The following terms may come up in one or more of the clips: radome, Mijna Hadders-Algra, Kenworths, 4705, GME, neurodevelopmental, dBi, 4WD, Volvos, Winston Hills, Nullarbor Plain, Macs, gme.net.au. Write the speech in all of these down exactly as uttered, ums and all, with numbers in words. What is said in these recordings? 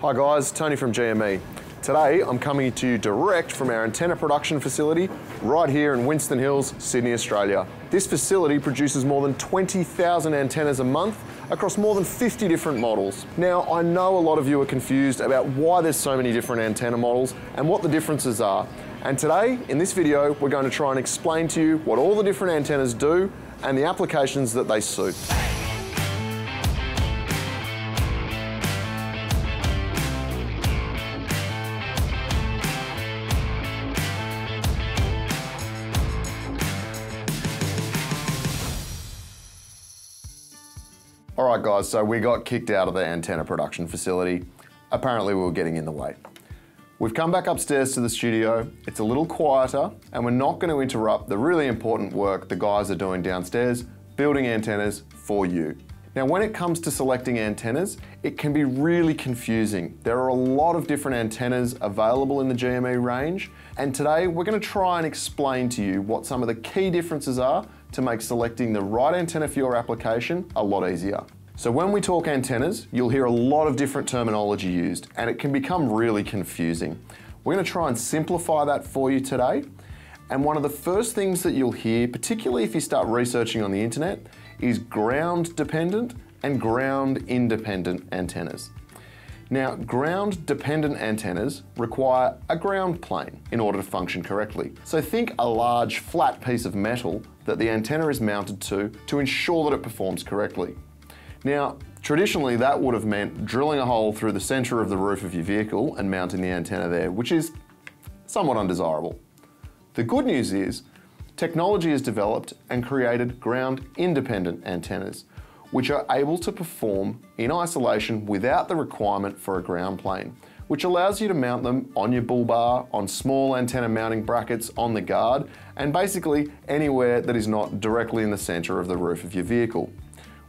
Hi guys, Tony from G M E. Today I'm coming to you direct from our antenna production facility right here in Winston Hills, Sydney, Australia. This facility produces more than twenty thousand antennas a month across more than fifty different models. Now I know a lot of you are confused about why there's so many different antenna models and what the differences are. And today in this video we're going to try and explain to you what all the different antennas do and the applications that they suit. Alright guys, so we got kicked out of the antenna production facility. Apparently we were getting in the way. We've come back upstairs to the studio, it's a little quieter, and we're not going to interrupt the really important work the guys are doing downstairs, building antennas for you. Now when it comes to selecting antennas, it can be really confusing. There are a lot of different antennas available in the G M E range, and today we're going to try and explain to you what some of the key differences are to make selecting the right antenna for your application a lot easier. So when we talk antennas, you'll hear a lot of different terminology used and it can become really confusing. We're going to try and simplify that for you today. And one of the first things that you'll hear, particularly if you start researching on the internet, is ground dependent and ground independent antennas. Now, ground dependent antennas require a ground plane in order to function correctly. So think a large flat piece of metal that the antenna is mounted to to ensure that it performs correctly. Now, traditionally that would have meant drilling a hole through the center of the roof of your vehicle and mounting the antenna there, which is somewhat undesirable. The good news is technology has developed and created ground independent antennas, which are able to perform in isolation without the requirement for a ground plane, which allows you to mount them on your bull bar, on small antenna mounting brackets, on the guard, and basically anywhere that is not directly in the center of the roof of your vehicle.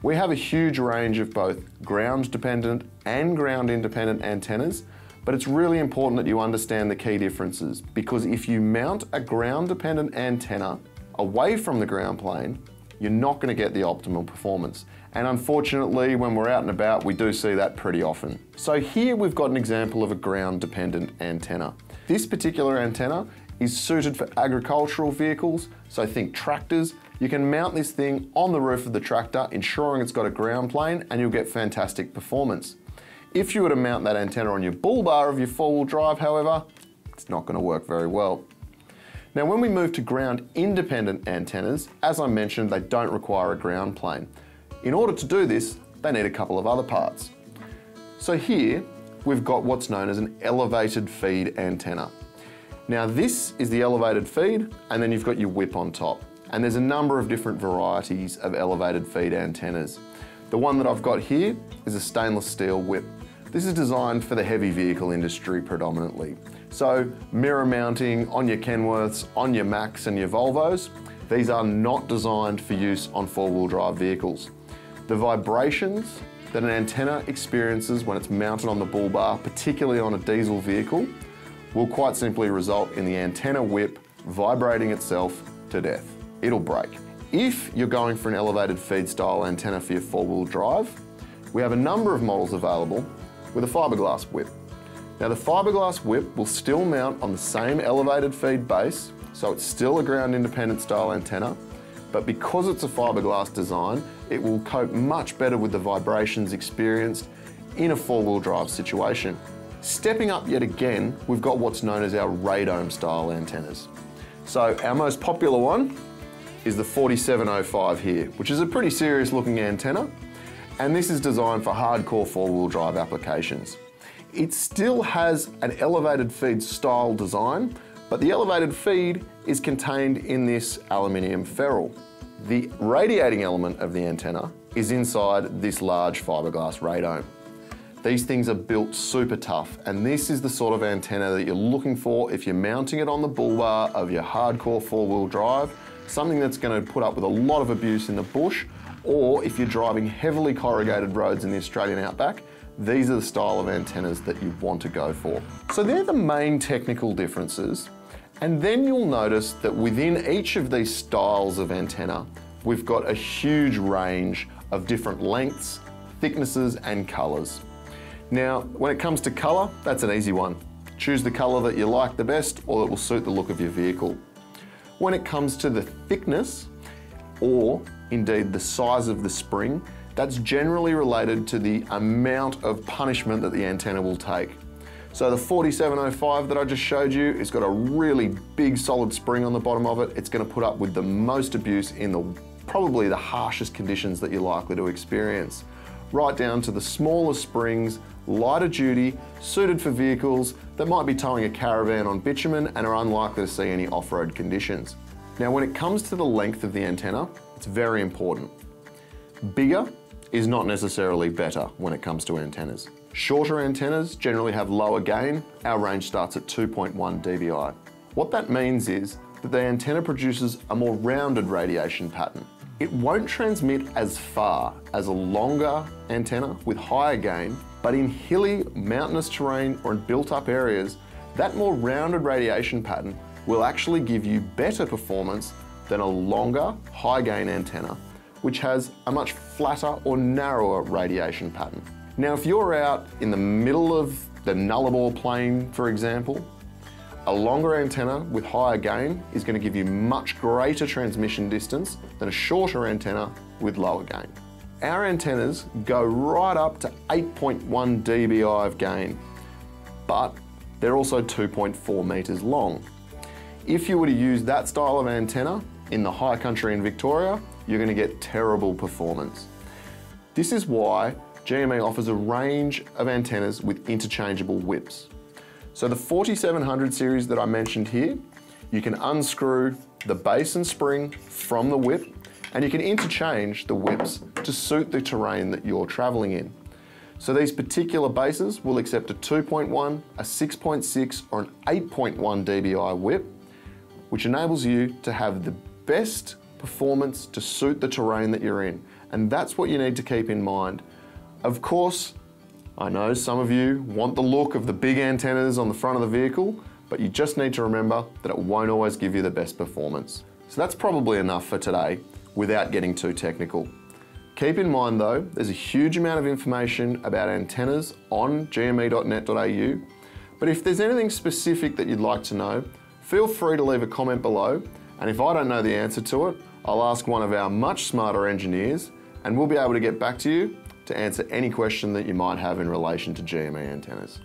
We have a huge range of both ground dependent and ground independent antennas, but it's really important that you understand the key differences, because if you mount a ground dependent antenna away from the ground plane, you're not going to get the optimal performance. And unfortunately, when we're out and about, we do see that pretty often. So here we've got an example of a ground dependent antenna. This particular antenna is suited for agricultural vehicles, so think tractors. You can mount this thing on the roof of the tractor, ensuring it's got a ground plane, and you'll get fantastic performance. If you were to mount that antenna on your bull bar of your four-wheel drive, however, it's not going to work very well. Now when we move to ground independent antennas, as I mentioned, they don't require a ground plane. In order to do this, they need a couple of other parts. So here, we've got what's known as an elevated feed antenna. Now this is the elevated feed, and then you've got your whip on top. And there's a number of different varieties of elevated feed antennas. The one that I've got here is a stainless steel whip. This is designed for the heavy vehicle industry predominantly. So mirror mounting on your Kenworths, on your Macs and your Volvos, these are not designed for use on four-wheel drive vehicles. The vibrations that an antenna experiences when it's mounted on the bull bar, particularly on a diesel vehicle, will quite simply result in the antenna whip vibrating itself to death. It'll break. If you're going for an elevated feed style antenna for your four-wheel drive, we have a number of models available with a fiberglass whip. Now the fiberglass whip will still mount on the same elevated feed base, so it's still a ground independent style antenna, but because it's a fiberglass design, it will cope much better with the vibrations experienced in a four-wheel drive situation. Stepping up yet again, we've got what's known as our radome style antennas. So our most popular one is the forty-seven oh five here, which is a pretty serious looking antenna, and this is designed for hardcore four-wheel drive applications. It still has an elevated feed style design, but the elevated feed is contained in this aluminium ferrule. The radiating element of the antenna is inside this large fiberglass radome. These things are built super tough, and this is the sort of antenna that you're looking for if you're mounting it on the bull bar of your hardcore four-wheel drive, something that's going to put up with a lot of abuse in the bush, or if you're driving heavily corrugated roads in the Australian outback, these are the style of antennas that you want to go for. So they're the main technical differences, and then you'll notice that within each of these styles of antenna, we've got a huge range of different lengths, thicknesses, and colours. Now, when it comes to colour, that's an easy one. Choose the colour that you like the best or that will suit the look of your vehicle. When it comes to the thickness, or indeed the size of the spring, that's generally related to the amount of punishment that the antenna will take. So the forty-seven oh five that I just showed you, it's got a really big solid spring on the bottom of it. It's going to put up with the most abuse in the probably the harshest conditions that you're likely to experience. Right down to the smaller springs, lighter duty, suited for vehicles that might be towing a caravan on bitumen and are unlikely to see any off-road conditions. Now when it comes to the length of the antenna, it's very important. Bigger is not necessarily better when it comes to antennas. Shorter antennas generally have lower gain. Our range starts at two point one d B i. What that means is that the antenna produces a more rounded radiation pattern. It won't transmit as far as a longer antenna with higher gain, but in hilly, mountainous terrain or in built-up areas, that more rounded radiation pattern will actually give you better performance than a longer, high-gain antenna, which has a much flatter or narrower radiation pattern. Now, if you're out in the middle of the Nullarbor Plain, for example, a longer antenna with higher gain is going to give you much greater transmission distance than a shorter antenna with lower gain. Our antennas go right up to eight point one d B i of gain, but they're also two point four metres long. If you were to use that style of antenna in the high country in Victoria, you're going to get terrible performance. This is why G M E offers a range of antennas with interchangeable whips. So the forty-seven hundred series that I mentioned here, you can unscrew the base and spring from the whip, and you can interchange the whips to suit the terrain that you're traveling in. So these particular bases will accept a two point one, a six point six or an eight point one d B i whip, which enables you to have the best performance to suit the terrain that you're in. And that's what you need to keep in mind. Of course, I know some of you want the look of the big antennas on the front of the vehicle, but you just need to remember that it won't always give you the best performance. So that's probably enough for today without getting too technical. Keep in mind though, there's a huge amount of information about antennas on g m e dot net dot a u, but if there's anything specific that you'd like to know, feel free to leave a comment below, and if I don't know the answer to it, I'll ask one of our much smarter engineers, and we'll be able to get back to you to answer any question that you might have in relation to G M E antennas.